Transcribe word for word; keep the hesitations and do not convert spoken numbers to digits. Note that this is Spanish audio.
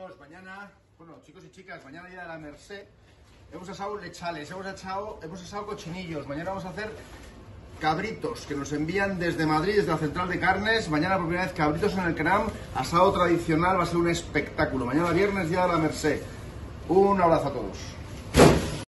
chicos, mañana, bueno, chicos y chicas, mañana día de la Mercè, hemos asado lechales, hemos asado, hemos asado cochinillos, mañana vamos a hacer cabritos que nos envían desde Madrid, desde la Central de Carnes, mañana por primera vez cabritos en el canal, asado tradicional, va a ser un espectáculo, mañana viernes día de la Mercè, un abrazo a todos.